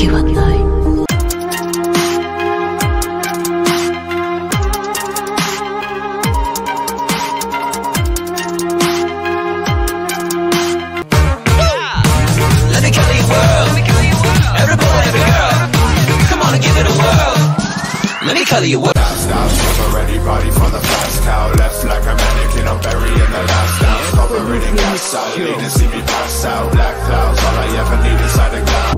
けはない。Stop, cover anybody from the fast cow. Left like a mannequin, I'm burying the last down. Covering in gas out, need to see me pass out. Black clouds, all I ever need inside a cloud.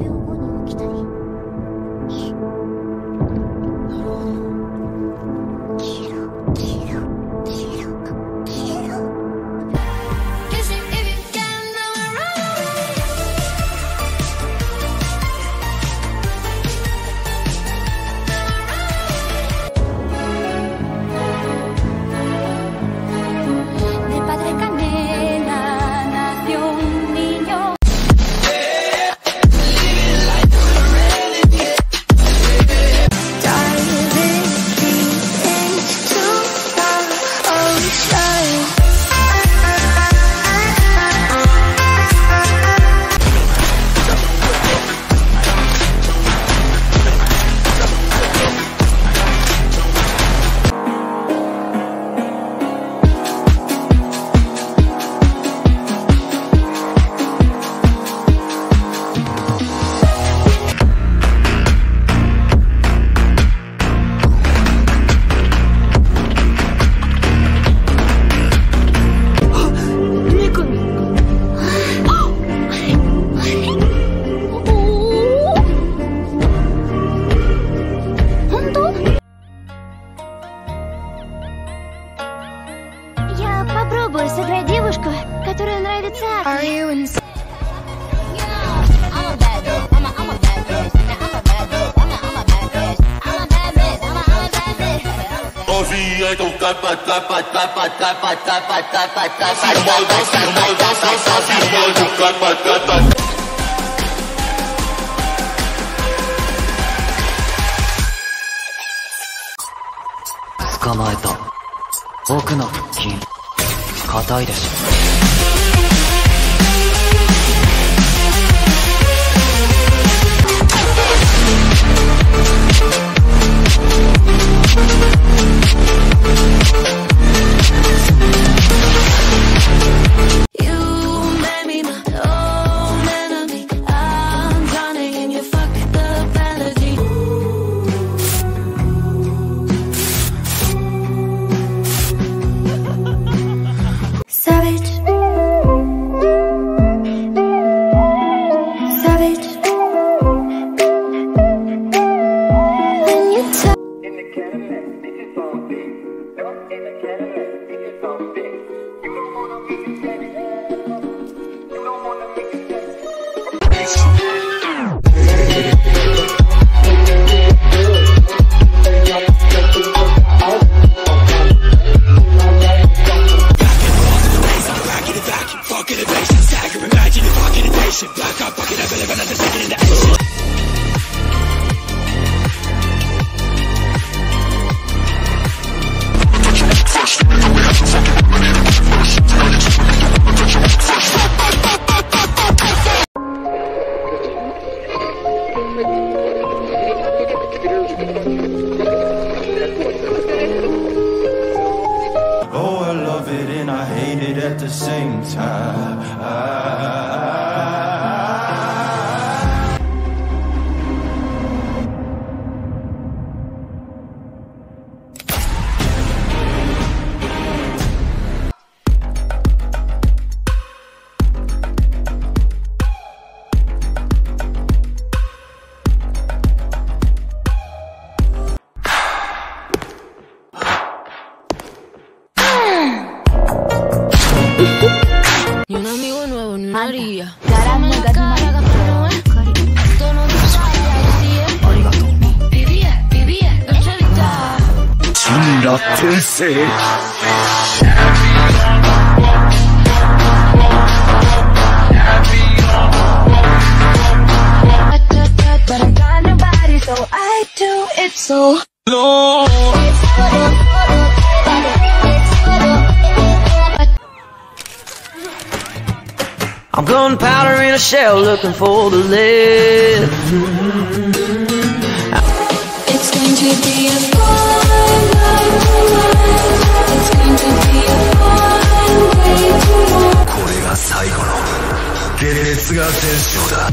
Попробуй, сыграй девушку, которая нравится.捕まえた。奥の腹筋。硬いでしょ。At the same time, I'm gunpowder in a shell, looking for the lid. It's going to be a fun night. It's going to be a fun day to walk. これが最後の解熱が全勝だ。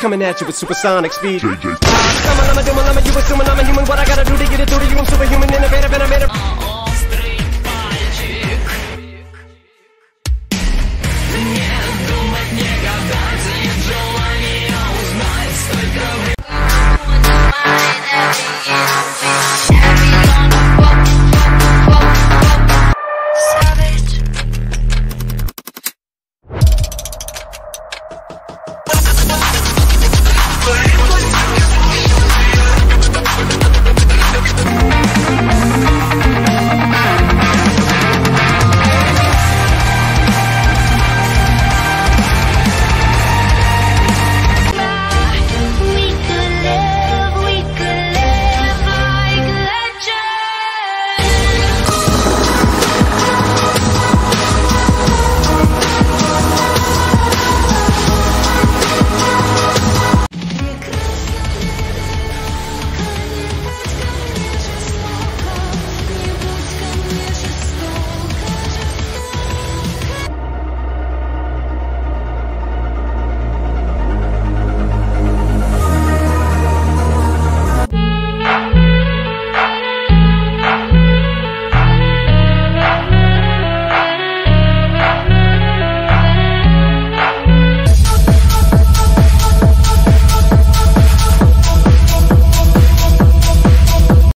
Coming at you with supersonic speed. I'm a human, what I gotta do to get it through to you. I'm superhuman, innovative, and I made it.